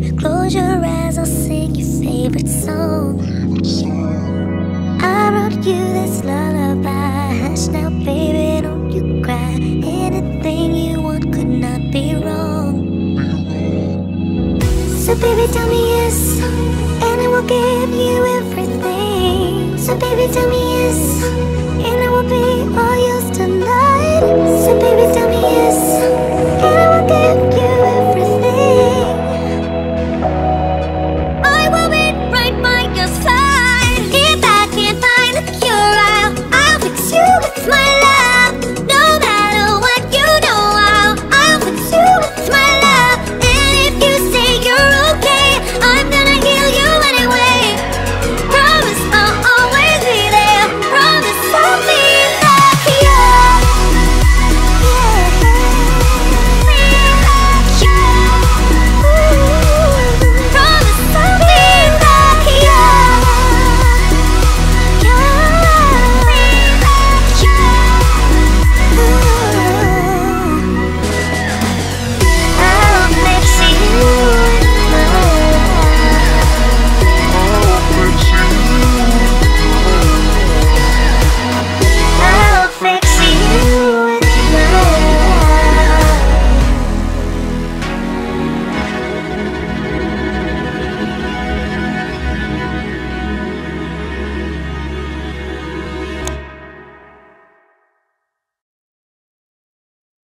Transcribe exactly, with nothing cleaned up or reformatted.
you close your eyes, I'll sing your favorite song. I wrote you this lullaby. Hush now, baby, don't you cry. Anything you want could not be wrong. So baby, tell me yes, and I will give you everything. So baby, tell me yes, and I will be all yours tonight. So baby, tell me yes, and I will give you